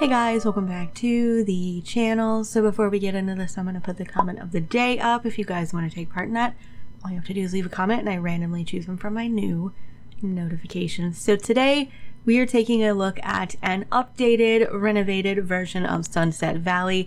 Hey guys, welcome back to the channel. So before we get into this, I'm going to put the comment of the day up. If you guys want to take part in that, all you have to do is leave a comment and I randomly choose them from my new notifications. So today we are taking a look at an updated, renovated version of Sunset Valley.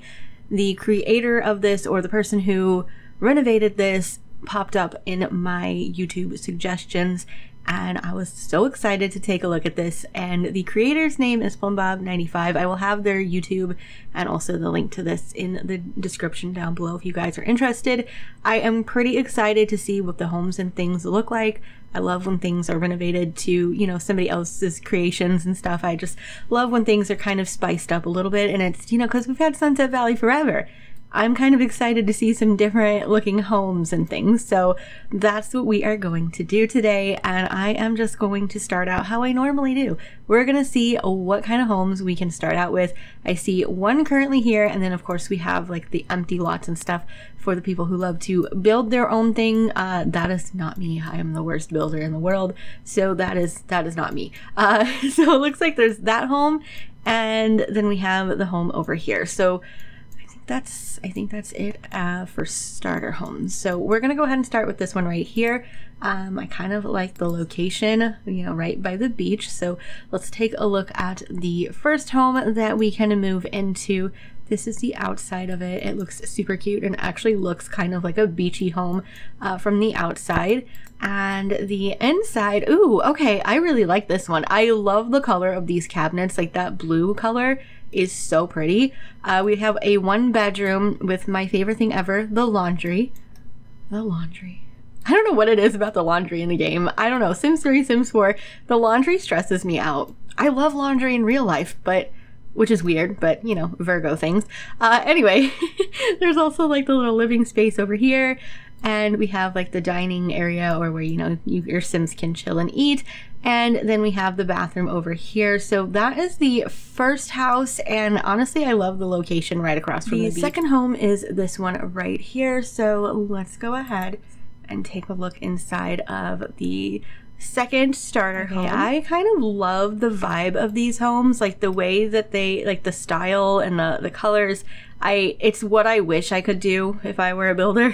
The creator of this, or the person who renovated this, popped up in my YouTube suggestions and I was so excited to take a look at this. And the creator's name is Plumbob95. I will have their YouTube and also the link to this in the description down below if you guys are interested. I am pretty excited to see what the homes and things look like. I love when things are renovated to, you know, somebody else's creations and stuff. I just love when things are kind of spiced up a little bit, and it's, you know, because we've had Sunset Valley forever. I'm kind of excited to see some different looking homes and things. So that's what we are going to do today. And I am just going to start out how I normally do. We're gonna see what kind of homes we can start out with. I see one currently here, and then of course we have like the empty lots and stuff for the people who love to build their own thing. That is not me. I am the worst builder in the world. So that is not me. So it looks like there's that home, and then we have the home over here. So I think that's it for starter homes. So we're gonna go ahead and start with this one right here. I kind of like the location, you know, right by the beach. So let's take a look at the first home that we can move into. This is the outside of it. It looks super cute and actually looks kind of like a beachy home from the outside. And the inside, ooh, okay, I really like this one. I love the color of these cabinets, like that blue color is so pretty. We have a one bedroom with my favorite thing ever, the laundry. The laundry. I don't know what it is about the laundry in the game. I don't know, Sims 3, Sims 4, the laundry stresses me out. I love laundry in real life, but, which is weird, but you know, Virgo things. Anyway, there's also like the little living space over here, and we have like the dining area, or where, you know, your Sims can chill and eat. And then we have the bathroom over here. So that is the first house, and honestly, I love the location right across from the beach. The second home is this one right here. So let's go ahead and take a look inside of the second starter home. I kind of love the vibe of these homes, like the way that they, like the style and the colors. It's what I wish I could do if I were a builder,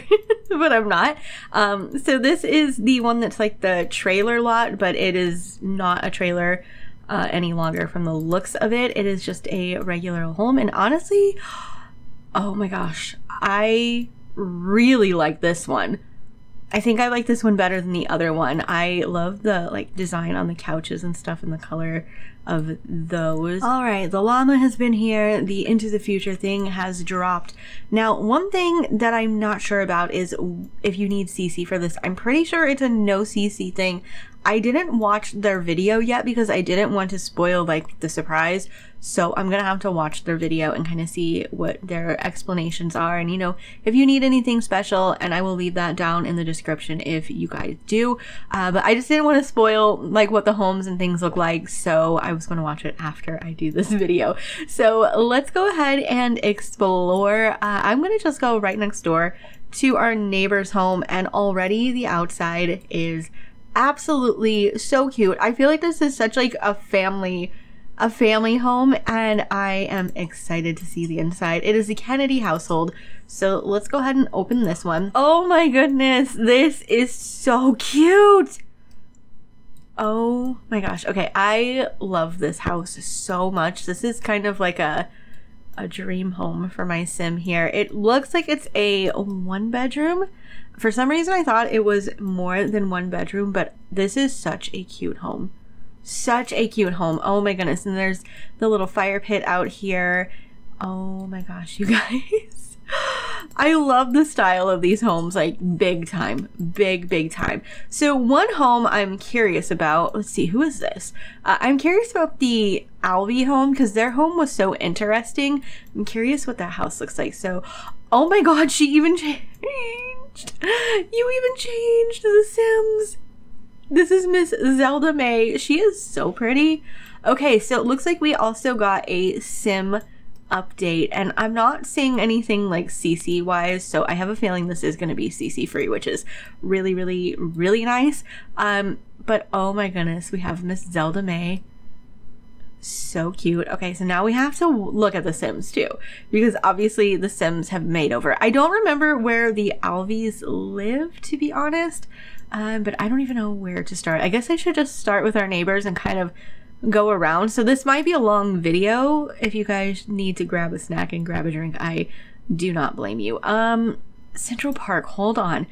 but I'm not. So this is the one that's like the trailer lot, but it is not a trailer any longer from the looks of it. It is just a regular home, and honestly, oh my gosh, I really like this one. I think I like this one better than the other one. I love the like design on the couches and stuff and the color of those. All right, the llama has been here. The Into the Future thing has dropped. Now, one thing that I'm not sure about is if you need CC for this. I'm pretty sure it's a no CC thing. I didn't watch their video yet because I didn't want to spoil like the surprise. So I'm gonna have to watch their video and kind of see what their explanations are, and you know, if you need anything special, and I will leave that down in the description if you guys do. But I just didn't want to spoil like what the homes and things look like, so I was gonna watch it after I do this video. So let's go ahead and explore. I'm gonna just go right next door to our neighbor's home, and already the outside is absolutely so cute. I feel like this is such like a family home, and I am excited to see the inside. It is the Kennedy household. So let's go ahead and open this one. Oh my goodness, this is so cute. Oh my gosh. Okay, I love this house so much. This is kind of like a dream home for my sim here. It looks like it's a one bedroom. For some reason I thought it was more than one bedroom, but this is such a cute home. Such a cute home. Oh my goodness. And there's the little fire pit out here. Oh my gosh, you guys. I love the style of these homes, like big time, big time. So one home I'm curious about, let's see, who is this? I'm curious about the Alvi home because their home was so interesting. I'm curious what that house looks like. So, oh my God, she even changed. You even changed the Sims. This is Miss Zelda May. She is so pretty. Okay, so it looks like we also got a Sim update, and I'm not seeing anything like CC wise, so I have a feeling this is going to be CC free, which is really nice. But oh my goodness, we have Miss Zelda May. So cute. Okay, so now we have to look at The Sims too, because obviously The Sims have made over. I don't remember where the Alvis live, to be honest, but I don't even know where to start. I guess I should just start with our neighbors and kind of go around. So this might be a long video. If you guys need to grab a snack and grab a drink, I do not blame you. Central Park, hold on.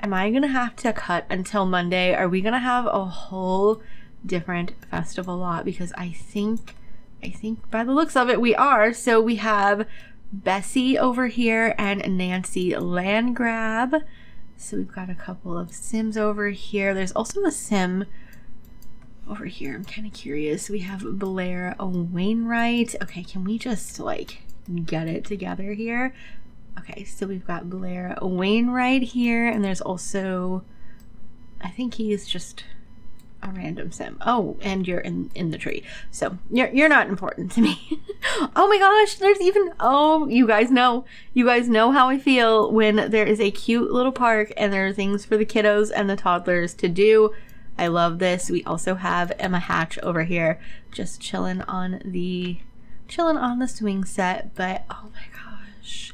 Am I gonna have to cut until Monday? Are we gonna have a whole different festival lot? Because I think by the looks of it we are. So we have Bessie over here and Nancy Landgrab. So we've got a couple of Sims over here. There's also a Sim over here. I'm kind of curious. We have Blair Wainwright. Okay, can we just like get it together here? Okay, so we've got Blair Wainwright here, and there's also, I think he's just a random Sim. Oh, and you're in the tree, so you're not important to me. Oh my gosh, there's even, oh, you guys know how I feel when there is a cute little park and there are things for the kiddos and the toddlers to do. I love this. We also have Emma Hatch over here, just chilling on the swing set. But oh my gosh,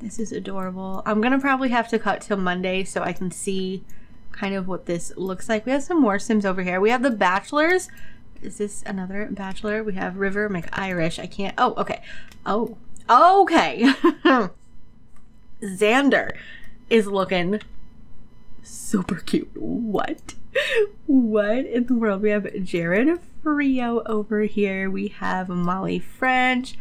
this is adorable. I'm gonna probably have to cut till Monday so I can see kind of what this looks like. We have some more Sims over here. We have the Bachelors. Is this another Bachelor? We have River McIrish. I can't, oh, okay. Oh, okay. Xander is looking super cute. What in the world? We have Jared Frio over here. We have Molly French,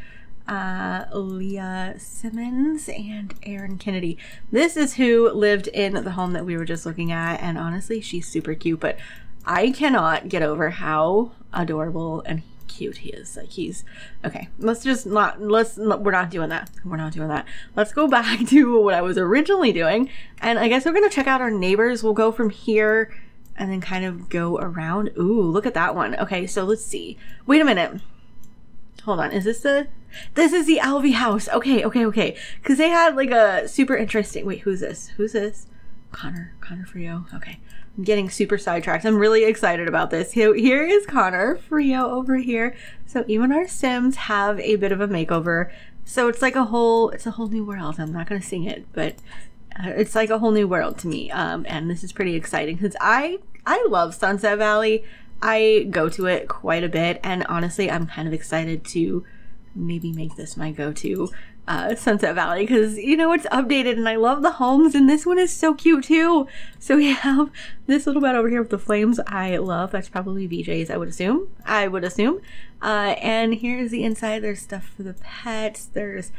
Leah Simmons, and Erin Kennedy. This is who lived in the home that we were just looking at, and honestly she's super cute, but I cannot get over how adorable and cute he is. Like, he's okay. We're not doing that. Let's go back to what I was originally doing, and I guess we're gonna check out our neighbors. We'll go from here and then kind of go around. Ooh, look at that one. Okay, so let's see. Wait a minute, hold on. Is this the, this is the Alvi house. Okay. Because they had like a super interesting, wait, who's this? Connor Frio. Okay, I'm getting super sidetracked. I'm really excited about this. Here is Connor Frio over here. So even our Sims have a bit of a makeover. So it's like a whole new world. I'm not gonna sing it, but it's like a whole new world to me. And this is pretty exciting because I love Sunset Valley. I go to it quite a bit, and honestly, I'm kind of excited to maybe make this my go-to Sunset Valley, because you know it's updated and I love the homes, and this one is so cute too. So we have this little bed over here with the flames. I love, that's probably BJ's, I would assume. And here's the inside. There's stuff for the pets. There's,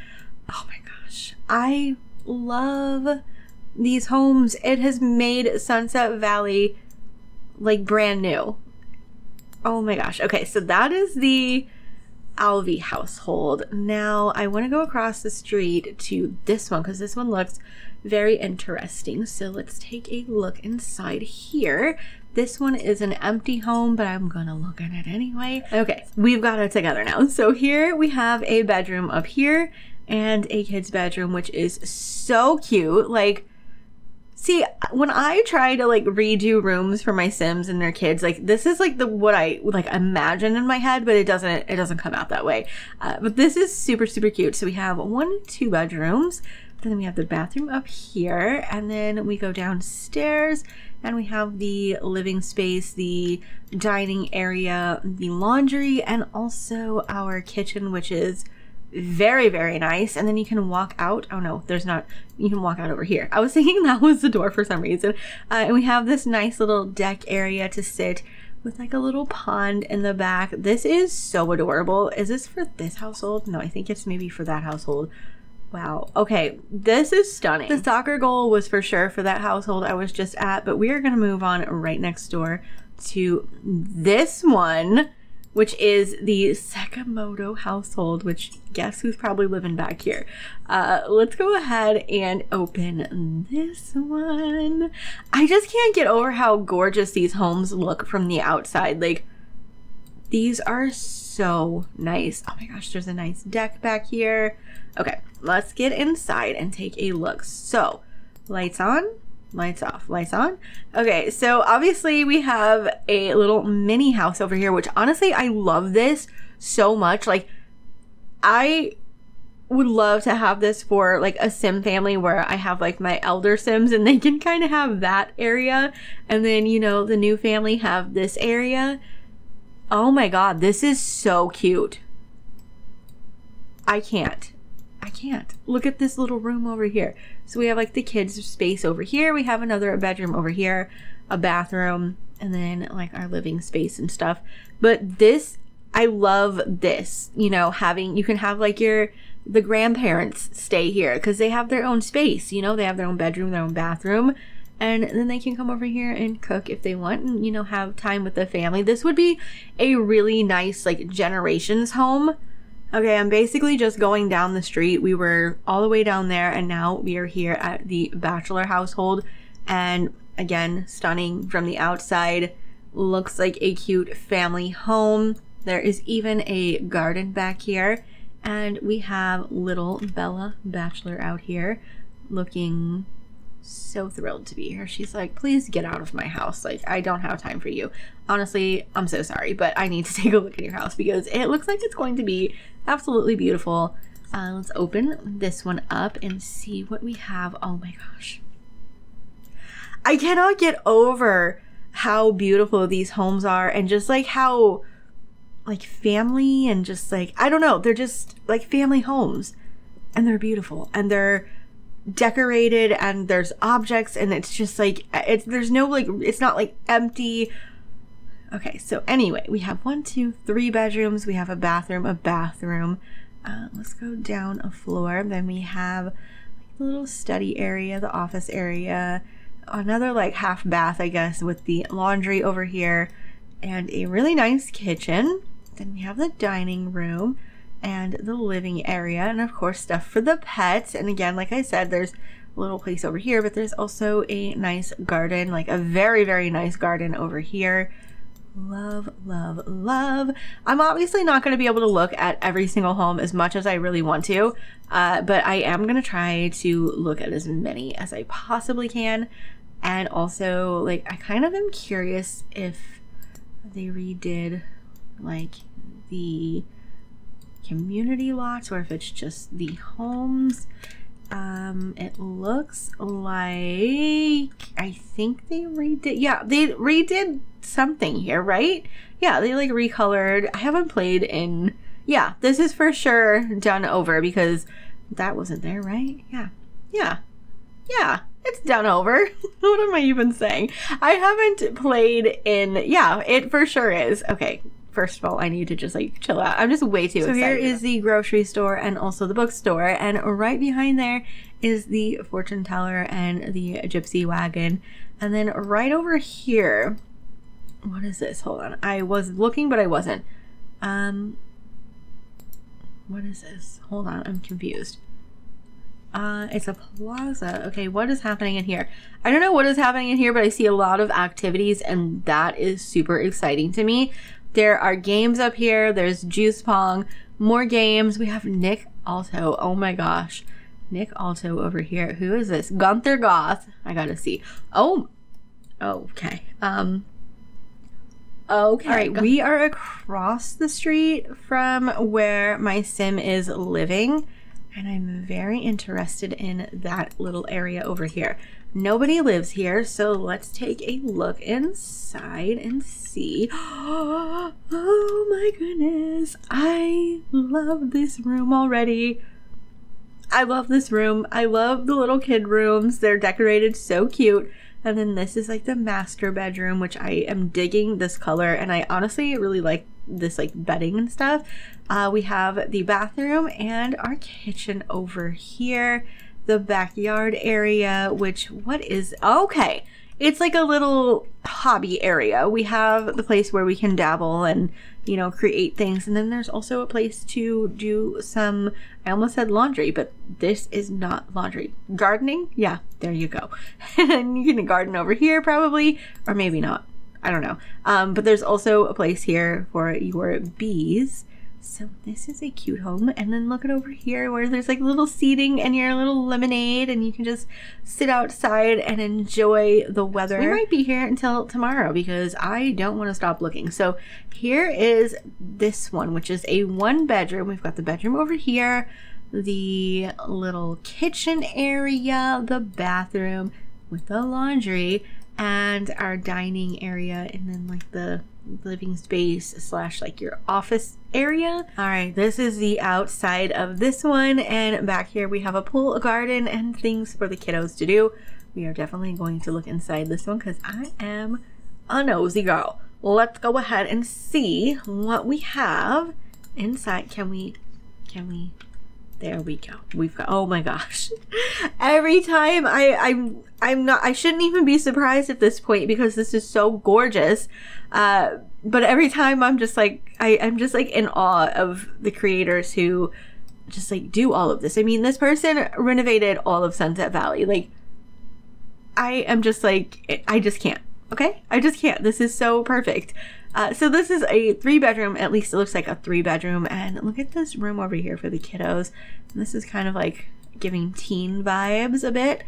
oh my gosh, I love these homes. It has made Sunset Valley like brand new. Oh my gosh. Okay, so that is the Alvi household. Now I want to go across the street to this one because this one looks very interesting. So let's take a look inside here. This one is an empty home, but I'm gonna look at it anyway. Okay, we've got it together now. So here we have a bedroom up here and a kid's bedroom, which is so cute. Like, see, when I try to like redo rooms for my Sims and their kids, like this is like the what I like imagine in my head, but it doesn't come out that way. But this is super, super cute. So we have 1 and 2 bedrooms, and then we have the bathroom up here, and then we go downstairs and we have the living space, the dining area, the laundry, and also our kitchen, which is very, very nice. And then you can walk out. Oh no, there's not, you can walk out over here. I was thinking that was the door for some reason. And we have this nice little deck area to sit with like a little pond in the back. This is so adorable. Is this for this household? No, I think it's maybe for that household. Wow, okay, this is stunning. The soccer goal was for sure for that household I was just at, but we are gonna move on right next door to this one, which is the Sekemoto household, which guess who's probably living back here. Let's go ahead and open this one. I just can't get over how gorgeous these homes look from the outside. Like, these are so nice. Oh my gosh, there's a nice deck back here. Okay, let's get inside and take a look. So, lights on, Lights off, lights on. Okay, so obviously we have a little mini house over here, which honestly, I love this so much. Like, I would love to have this for like a Sim family where I have like my elder Sims and they can kind of have that area. And then, you know, the new family have this area. Oh my God, this is so cute. I can't. Look at this little room over here. So we have like the kids' space over here. We have another bedroom over here, a bathroom, and then like our living space and stuff. But this, I love this, you know, having, you can have like the grandparents stay here because they have their own space, you know, they have their own bedroom, their own bathroom, and then they can come over here and cook if they want and, you know, have time with the family. This would be a really nice like generations home. Okay, I'm basically just going down the street. We were all the way down there and now we are here at the Bachelor household. And again, stunning from the outside. Looks like a cute family home. There is even a garden back here. And we have little Bella Bachelor out here looking so thrilled to be here. She's like, please get out of my house. Like, I don't have time for you. Honestly, I'm so sorry, but I need to take a look at your house because it looks like it's going to be absolutely beautiful. Let's open this one up and see what we have. Oh my gosh. I cannot get over how beautiful these homes are and just like how like family and just like, I don't know, they're just like family homes and they're beautiful and they're decorated and there's objects and it's just like, it's, there's no like, it's not like empty. Okay, so anyway, we have 1, 2, 3 bedrooms. We have a bathroom, let's go down a floor. Then we have like the little study area, the office area, another like half bath, I guess, with the laundry over here and a really nice kitchen. Then we have the dining room and the living area and of course stuff for the pets. And again, like I said, there's a little place over here, but there's also a nice garden, like a very, very nice garden over here. Love, love, love. I'm obviously not going to be able to look at every single home as much as I really want to, but I am going to try to look at as many as I possibly can. And also, like, I kind of am curious if they redid like the community lots or if it's just the homes. It looks like, I think they redid, yeah, they redid something here, right? Yeah, they like recolored. I haven't played in, yeah, this is for sure done over because that wasn't there, right? Yeah, it's done over. What am I even saying? I haven't played in, yeah, it for sure is. Okay. First of all, I need to just like chill out. I'm just way too excited. So here is the grocery store and also the bookstore. And right behind there is the fortune teller and the gypsy wagon. And then right over here, what is this? Hold on. I was looking, but I wasn't. What is this? Hold on. I'm confused. It's a plaza. Okay, what is happening in here? I don't know what is happening in here, but I see a lot of activities and that is super exciting to me. There are games up here. There's juice pong, more games. We have Nick Alto. Oh my gosh. Nick Alto over here. Who is this? Gunther Goth. I gotta see. Oh, okay. Okay. All right, we are across the street from where my Sim is living. And I'm very interested in that little area over here. Nobody lives here, so let's take a look inside and see. Oh my goodness, I love this room already. I love this room. I love the little kid rooms. They're decorated so cute. And then this is like the master bedroom, which I am digging this color. And I honestly really like this like bedding and stuff. We have the bathroom and our kitchen over here, the backyard area, which what is, okay. It's like a little hobby area. We have the place where we can dabble and, you know, create things. And then there's also a place to do some, I almost said laundry, but this is not laundry. Gardening? Yeah, there you go. And you can garden over here probably, or maybe not. I don't know. But there's also a place here for your bees. So this is a cute home, and then look at over here where there's like little seating and your little lemonade, and you can just sit outside and enjoy the weather. We might be here until tomorrow because I don't want to stop looking. So here is this one, which is a one bedroom. We've got the bedroom over here, the little kitchen area, the bathroom with the laundry, and our dining area, and then like the living space slash like your office area. All right, this is the outside of this one, and back here we have a pool, a garden, and things for the kiddos to do. We are definitely going to look inside this one because I am a nosy girl. Let's go ahead and see what we have inside. Can we There we go. We've got, oh my gosh. Every time I shouldn't even be surprised at this point because this is so gorgeous. But every time I'm just like, I'm just like in awe of the creators who just like do all of this. I mean, this person renovated all of Sunset Valley. Like, I am just like, I just can't. Okay? I just can't. This is so perfect. So this is a 3-bedroom, at least it looks like a 3-bedroom, and look at this room over here for the kiddos. And this is kind of like giving teen vibes a bit.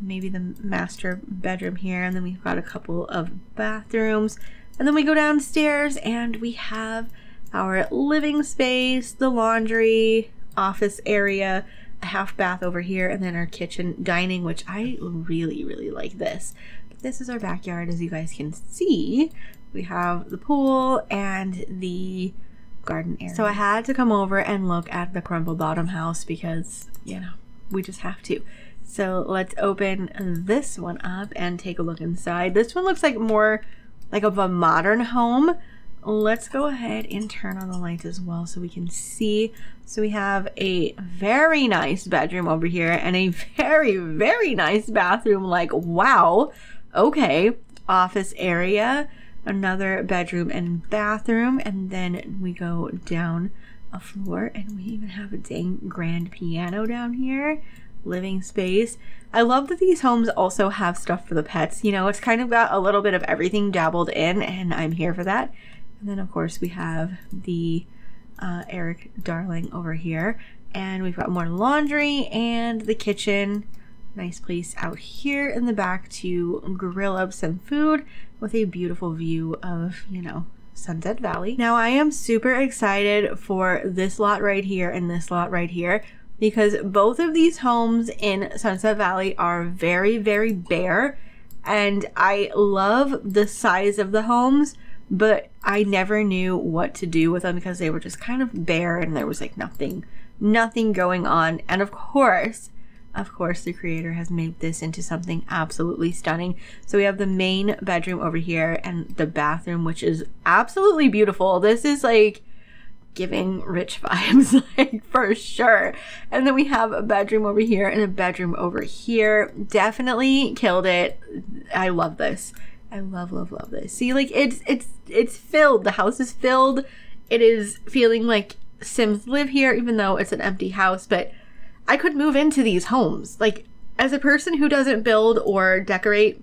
Maybe the master bedroom here, and then we've got a couple of bathrooms. And then we go downstairs and we have our living space, the laundry, office area, a half bath over here, and then our kitchen dining, which I really, really like this. But this is our backyard, as you guys can see. We have the pool and the garden area. So I had to come over and look at the Crumble Bottom house because, you know, we just have to. So let's open this one up and take a look inside. This one looks like more like of a modern home. Let's go ahead and turn on the lights as well so we can see. So we have a very nice bedroom over here and a very, very nice bathroom. Like, wow. Okay. Office area. Another bedroom and bathroom, and then we go down a floor and we even have a dang grand piano down here. Living space. I love that these homes also have stuff for the pets. You know, it's kind of got a little bit of everything dabbled in, and I'm here for that. And then of course we have the Eric Darling over here, and we've got more laundry and the kitchen. Nice place out here in the back to grill up some food with a beautiful view of, you know, Sunset Valley. Now I am super excited for this lot right here and this lot right here because both of these homes in Sunset Valley are very, very bare, and I love the size of the homes, but I never knew what to do with them because they were just kind of bare and there was like nothing going on. And of course, the creator has made this into something absolutely stunning. So we have the main bedroom over here and the bathroom, which is absolutely beautiful. This is like giving rich vibes, like for sure. And then we have a bedroom over here and a bedroom over here. Definitely killed it. I love this. I love, love, love this. See, like it's filled. The house is filled. It is feeling like Sims live here, even though it's an empty house, but I could move into these homes. Like, as a person who doesn't build or decorate,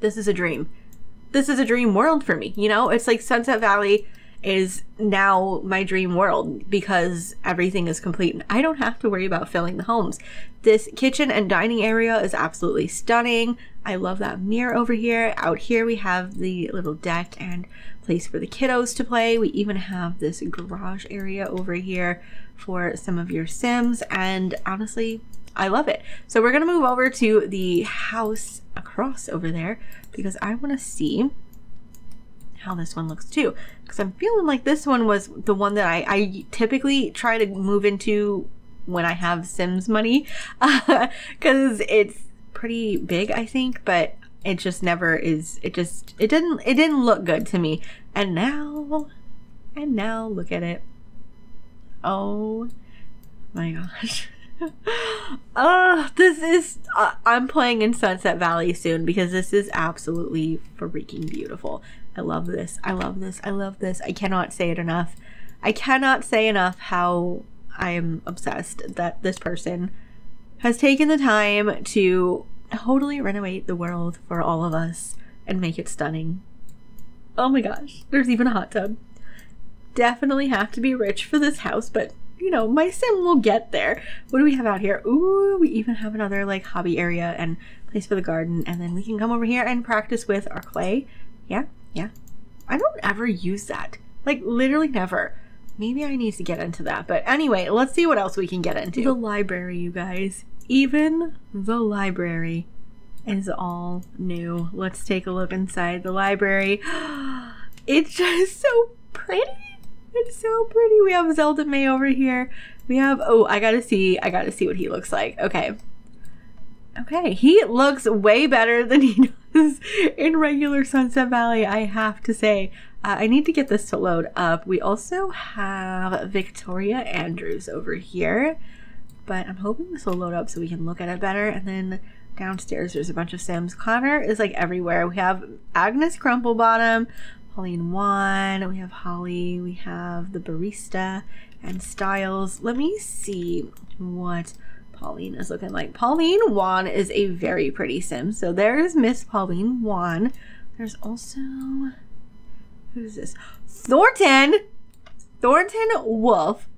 this is a dream. This is a dream world for me, you know? It's like Sunset Valley is now my dream world because everything is complete and I don't have to worry about filling the homes. This kitchen and dining area is absolutely stunning. I love that mirror over here. Out here we have the little deck and place for the kiddos to play. We even have this garage area over here for some of your Sims, and honestly, I love it. So we're gonna move over to the house across over there because I wanna see how this one looks too, because I'm feeling like this one was the one that I typically try to move into when I have Sims money because it's pretty big, I think, but it just never is. It didn't look good to me, and now look at it. Oh my gosh. Oh, this is, I'm playing in Sunset Valley soon because this is absolutely freaking beautiful. I love this. I love this. I love this. I cannot say it enough. I cannot say enough how I am obsessed that this person has taken the time to totally renovate the world for all of us and make it stunning. Oh my gosh. There's even a hot tub. definitely have to be rich for this house, but you know, my sim will get there. What do we have out here? Ooh, we even have another like hobby area and place for the garden, and then we can come over here and practice with our clay. Yeah, yeah. I don't ever use that. Like literally never. Maybe I need to get into that, but anyway, let's see what else we can get into. The library, you guys. Even the library is all new. Let's take a look inside the library. It's just so pretty. It's so pretty. We have Zelda May over here. We have, oh, I gotta see what he looks like. Okay. Okay, he looks way better than he does in regular Sunset Valley, I have to say. I need to get this to load up. We also have Victoria Andrews over here, but I'm hoping this will load up so we can look at it better. And then downstairs, there's a bunch of Sims. Connor is like everywhere. We have Agnes Crumplebottom, Pauline Juan, we have Holly, we have the barista and Styles. Let me see what Pauline is looking like. Pauline Juan is a very pretty Sim. So there's Miss Pauline Juan. There's also, who's this? Thornton Wolf.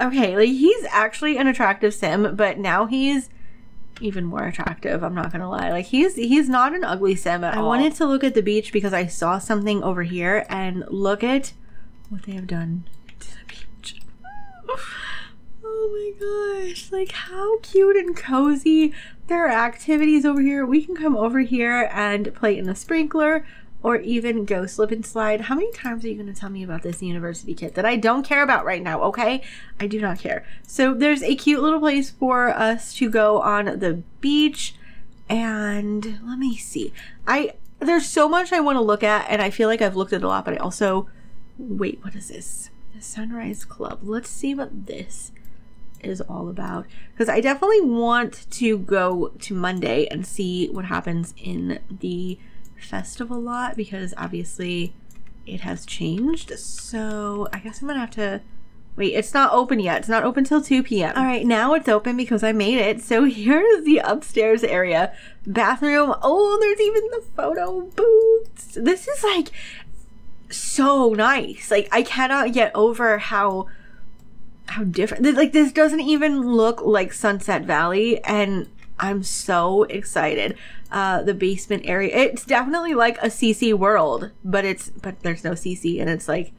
Okay, like he's actually an attractive Sim, but now he's even more attractive, I'm not gonna lie. Like he's not an ugly Sim at all. I wanted to look at the beach because I saw something over here, and look at what they have done to the beach. Oh my gosh, like how cute and cozy. There are activities over here. We can come over here and play in the sprinkler or even go slip and slide. How many times are you gonna tell me about this university kit that I don't care about right now, okay? I do not care. So there's a cute little place for us to go on the beach, and let me see. There's so much I wanna look at, and I feel like I've looked at a lot, but I also, wait, what is this? The Sunrise Club. Let's see what this is all about, because I definitely want to go to Monday and see what happens in the festival lot, because obviously it has changed. So I guess I'm gonna have to wait. It's not open yet. It's not open till 2 p.m. All right, now it's open because I made it. So here's the upstairs area, bathroom. Oh, there's even the photo booths. This is like so nice. Like I cannot get over how different, like this doesn't even look like Sunset Valley, and I'm so excited. The basement area, it's definitely like a CC world, but there's no CC, and it's like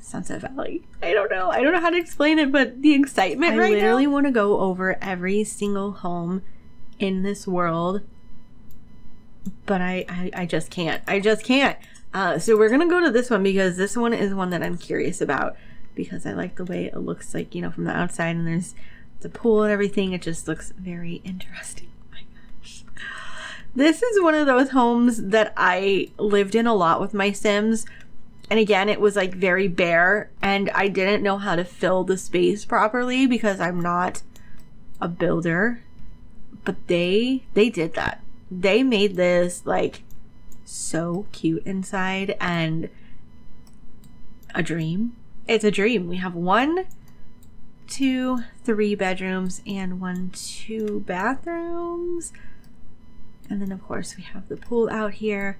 Sunset Valley. I don't know how to explain it, but the excitement right now. I literally want to go over every single home in this world, but I just can't. So we're gonna go to this one because this one is one that I'm curious about, because I like the way it looks like, you know, from the outside, and there's the pool and everything. It just looks very interesting. Oh my gosh. This is one of those homes that I lived in a lot with my Sims. And again, it was like very bare, and I didn't know how to fill the space properly because I'm not a builder, but they did that. They made this like so cute inside, and a dream. It's a dream. We have 1, 2, 3 bedrooms and 1, 2 bathrooms, and then of course we have the pool out here.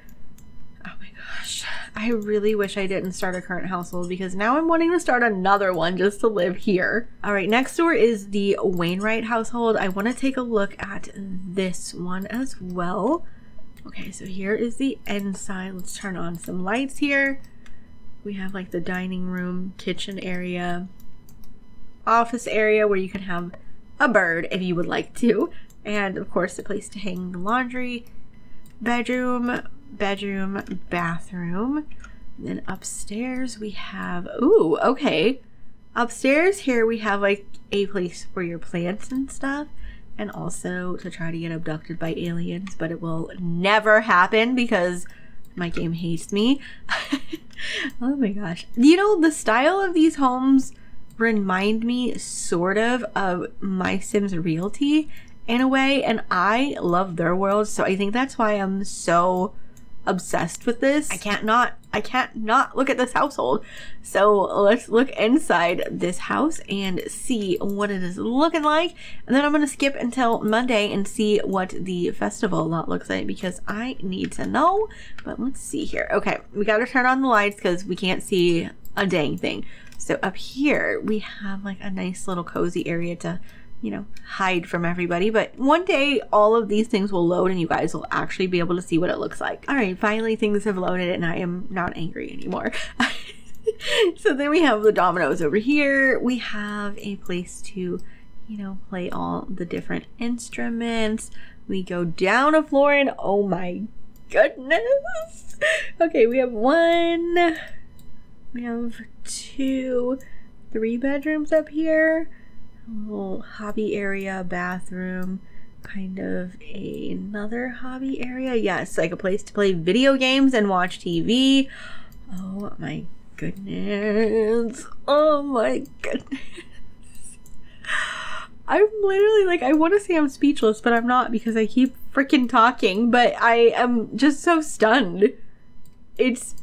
Oh my gosh, I really wish I didn't start a current household, because now I'm wanting to start another one just to live here. All right, next door is the Wainwright household. I want to take a look at this one as well. Okay, so here is the inside. Let's turn on some lights here. We have like the dining room, kitchen area, office area where you can have a bird if you would like to, and of course a place to hang the laundry, bedroom, bathroom. And then upstairs we have, ooh, okay, upstairs here we have like a place for your plants and stuff, and also to try to get abducted by aliens, but it will never happen because my game hates me. Oh my gosh. You know, the style of these homes remind me sort of My Sims Realty in a way, and I love their world, so I think that's why I'm so obsessed with this. I can't not look at this household. So let's look inside this house and see what it is looking like, and then I'm gonna skip until Monday and see what the festival lot looks like, because I need to know. But let's see here. Okay, we gotta turn on the lights because we can't see a dang thing. So up here we have like a nice little cozy area to, you know, hide from everybody. But one day all of these things will load and you guys will actually be able to see what it looks like. All right, finally things have loaded and I am not angry anymore. So then we have the dominoes over here. We have a place to, you know, play all the different instruments. We go down a floor and oh my goodness. Okay, we have one, we have 2, 3 bedrooms up here. A little hobby area, bathroom, kind of another hobby area. Yes, like a place to play video games and watch TV. Oh my goodness. Oh my goodness. I'm literally like, I want to say I'm speechless, but I'm not because I keep freaking talking, but I am just so stunned. It's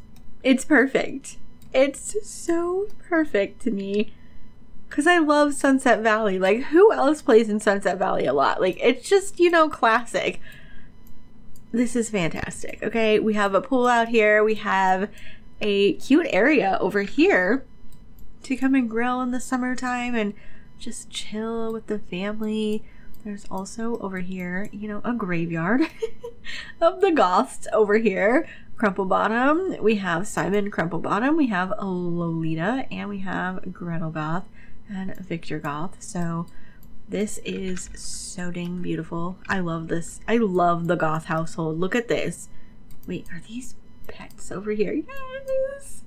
perfect. It's so perfect to me. Cause I love Sunset Valley. Like, who else plays in Sunset Valley a lot? Like, it's just, you know, classic. This is fantastic. Okay, we have a pool out here. We have a cute area over here to come and grill in the summertime and just chill with the family. There's also over here, you know, a graveyard of the Goths over here. Crumple Bottom. We have Simon Crumple Bottom. We have Lolita, and we have Gretel Goth and Victor Goth. So this is so dang beautiful. I love this. I love the Goth household. Look at this. Wait, are these pets over here? Yes!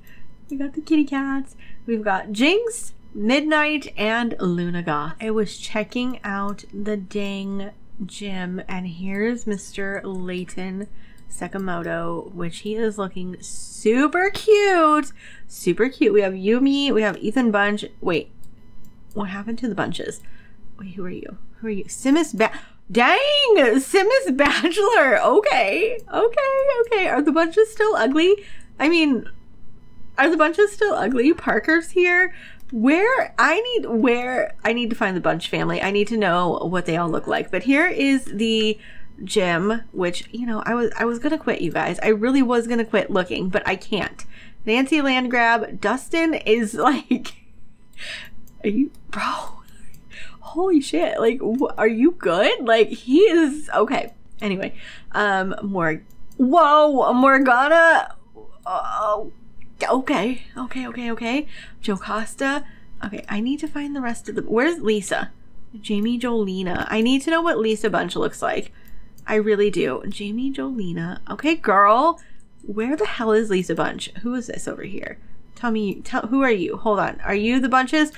We got the kitty cats. We've got Jinx, Midnight, and Luna Goth. I was checking out the dang gym, and here's Mr. Leighton Sekemoto, which he is looking super cute. Super cute. We have Yumi. We have Ethan Bunch. Wait, what happened to the Bunches? Wait, who are you? Who are you? Sims Bachelor. Okay. Okay. Okay. Are the Bunches still ugly? I mean, are the Bunches still ugly? Parker's here. I need to find the Bunch family. I need to know what they all look like. But here is the gym, which, you know, I was gonna quit, you guys. I really was gonna quit looking, but I can't. Nancy Landgrab. Dustin is like, are you, bro? Holy shit! Like, are you good? Like, he is okay. Anyway, Morgana. Oh, okay. Joe Costa. Okay, I need to find the rest of the. Where's Lisa? Jamie Jolina. I need to know what Lisa Bunch looks like. I really do. Jamie Jolina. Okay, girl. Where the hell is Lisa Bunch? Who is this over here? Tell me. Who are you? Hold on. Are you the Bunches?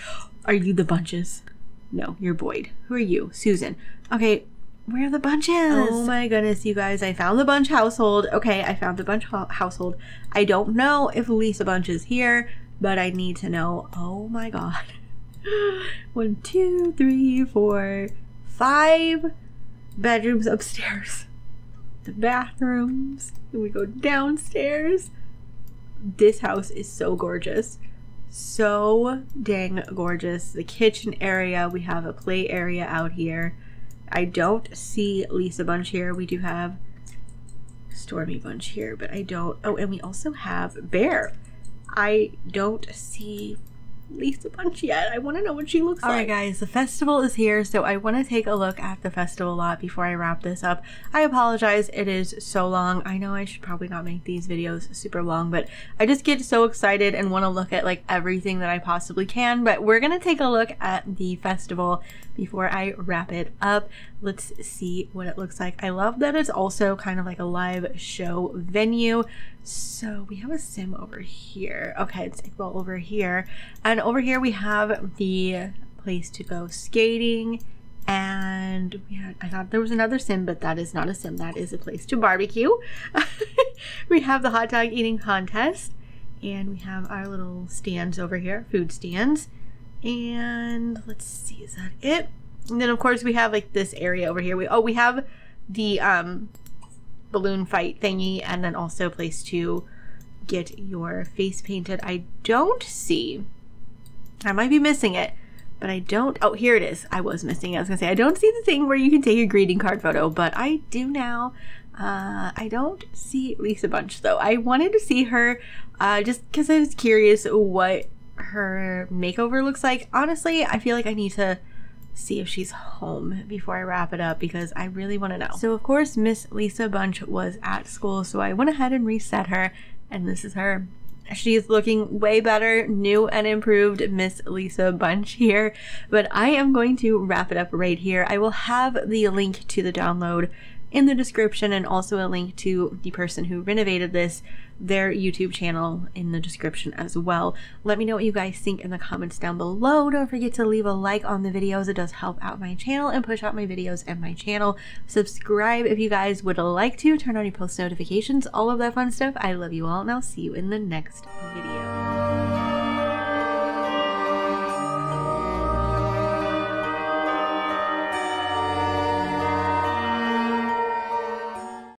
Are you the Bunches? No, you're Boyd. Who are you? Susan. Okay, where are the Bunches? Oh my goodness, you guys. I found the Bunch household. Okay, I found the Bunch household. I don't know if Lisa Bunch is here, but I need to know. Oh my god. 5 bedrooms upstairs, the bathrooms, and we go downstairs. This house is so gorgeous, so dang gorgeous. The kitchen area, we have a play area out here. I don't see Lisa Bunch here. We do have Stormy Bunch here, but I don't. Oh, and we also have Bear. I don't see Lisa Bunch yet. I want to know what she looks like. Alright guys, the festival is here, so I want to take a look at the festival lot before I wrap this up. I apologize, it is so long. I know I should probably not make these videos super long, but I just get so excited and want to look at like everything that I possibly can, but we're going to take a look at the festival before I wrap it up. Let's see what it looks like. I love that it's also kind of like a live show venue. So we have a sim over here. Okay, it's well over here. And over here we have the place to go skating. And we had, I thought there was another sim, but that is not a sim. That is a place to barbecue. We have the hot dog eating contest. And we have our little stands over here, food stands. And let's see, is that it? And then of course we have like this area over here. We have the balloon fight thingy, and then also a place to get your face painted. I don't see, I might be missing it, But I don't, oh, here it is. I was missing it. I was gonna say, I don't see the thing where you can take a greeting card photo, but I do now. I don't see Lisa Bunch though. I wanted to see her just because I was curious what her makeover looks like. Honestly, I feel like I need to see if she's home before I wrap it up because I really want to know. So of course, Miss Lisa Bunch was at school, so I went ahead and reset her, and this is her. She's looking way better, new and improved Miss Lisa Bunch here, but I am going to wrap it up right here. I will have the link to the download in the description and also a link to the person who renovated this, their YouTube channel, in the description as well. Let me know what you guys think in the comments down below. Don't forget to leave a like on the videos. It does help out my channel and push out my videos and my channel. Subscribe if you guys would like to. Turn on your post notifications, all of that fun stuff. I love you all and I'll see you in the next video.